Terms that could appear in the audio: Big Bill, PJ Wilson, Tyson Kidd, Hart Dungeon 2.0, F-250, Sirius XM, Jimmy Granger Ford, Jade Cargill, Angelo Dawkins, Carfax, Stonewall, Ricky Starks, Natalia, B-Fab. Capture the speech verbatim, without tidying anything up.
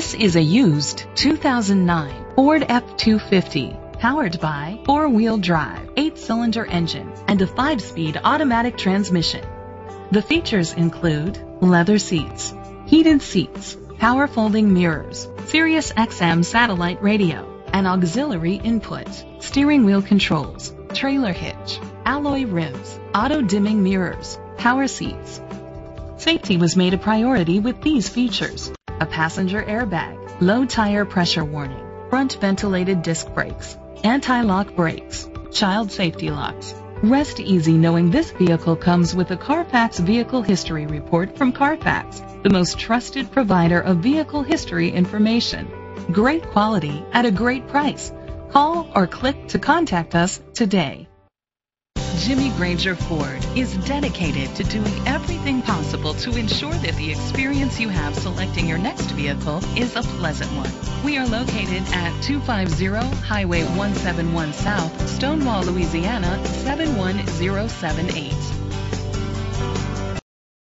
This is a used two thousand nine Ford F two fifty, powered by four-wheel drive, eight-cylinder engine, and a five-speed automatic transmission. The features include leather seats, heated seats, power folding mirrors, Sirius X M satellite radio, an auxiliary input, steering wheel controls, trailer hitch, alloy rims, auto-dimming mirrors, power seats. Safety was made a priority with these features: a passenger airbag, low tire pressure warning, front ventilated disc brakes, anti-lock brakes, child safety locks. Rest easy knowing this vehicle comes with a Carfax Vehicle History Report from Carfax, the most trusted provider of vehicle history information. Great quality at a great price. Call or click to contact us today. Jimmy Granger Ford is dedicated to doing everything possible to ensure that the experience you have selecting your next vehicle is a pleasant one. We are located at two fifty Highway one seventy-one South, Stonewall, Louisiana seven one zero seven eight.